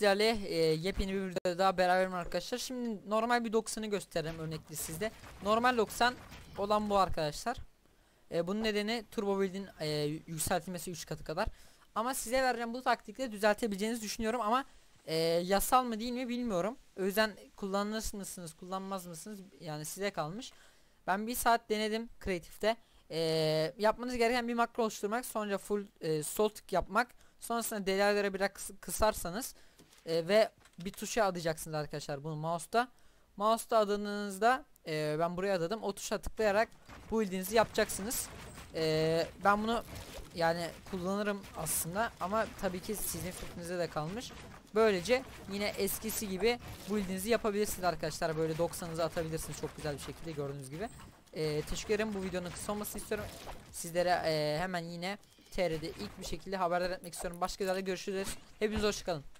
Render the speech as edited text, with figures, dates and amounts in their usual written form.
sizlerle yepyeni bir videoda daha beraberim arkadaşlar. Şimdi normal bir 90'ı göstereyim örnekli sizde. Normal 90 olan bu arkadaşlar. Bunun nedeni Turbo Building yükseltilmesi 3 katı kadar. Ama size vereceğim bu taktikle düzeltebileceğinizi düşünüyorum ama yasal mı değil mi bilmiyorum. O yüzden kullanır mısınız kullanmaz mısınız yani size kalmış. Ben bir saat denedim kreatifte. Yapmanız gereken bir makro oluşturmak, sonra full sol tık yapmak, sonrasında değerlere biraz kısarsanız ve bir tuşa adayacaksınız arkadaşlar bunu mouse'da adadığınızda ben buraya adadım, o tuşa tıklayarak bu build'inizi yapacaksınız. Ben bunu yani kullanırım aslında ama tabii ki sizin fikrinize de kalmış. Böylece yine eskisi gibi bu build'inizi yapabilirsiniz arkadaşlar, böyle 90'ınızı atabilirsiniz çok güzel bir şekilde gördüğünüz gibi. Teşekkür ederim, bu videonun kısa olmasını istiyorum. Sizlere hemen yine TR'de ilk bir şekilde haberdar etmek istiyorum. Başka videolarda görüşürüz. Hepiniz hoşçakalın.